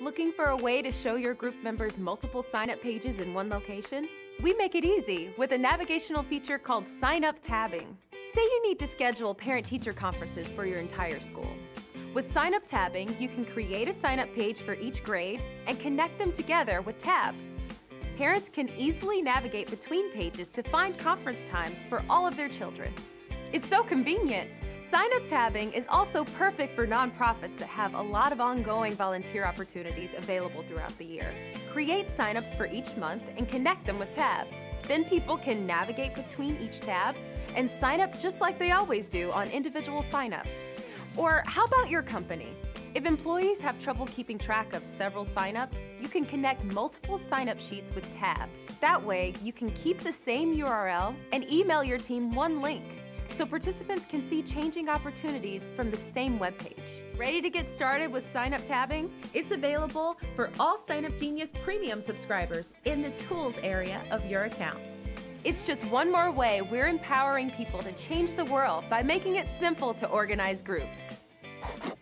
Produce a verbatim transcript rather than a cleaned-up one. Looking for a way to show your group members multiple sign-up pages in one location? We make it easy with a navigational feature called sign-up tabbing. Say you need to schedule parent-teacher conferences for your entire school. With sign-up tabbing, you can create a sign-up page for each grade and connect them together with tabs. Parents can easily navigate between pages to find conference times for all of their children. It's so convenient! Sign-up tabbing is also perfect for nonprofits that have a lot of ongoing volunteer opportunities available throughout the year. Create sign-ups for each month and connect them with tabs. Then people can navigate between each tab and sign up just like they always do on individual sign-ups. Or how about your company? If employees have trouble keeping track of several sign-ups, you can connect multiple sign-up sheets with tabs. That way, you can keep the same U R L and email your team one link, so participants can see changing opportunities from the same webpage. Ready to get started with sign-up tabbing? It's available for all SignUpGenius Premium subscribers in the Tools area of your account. It's just one more way we're empowering people to change the world by making it simple to organize groups.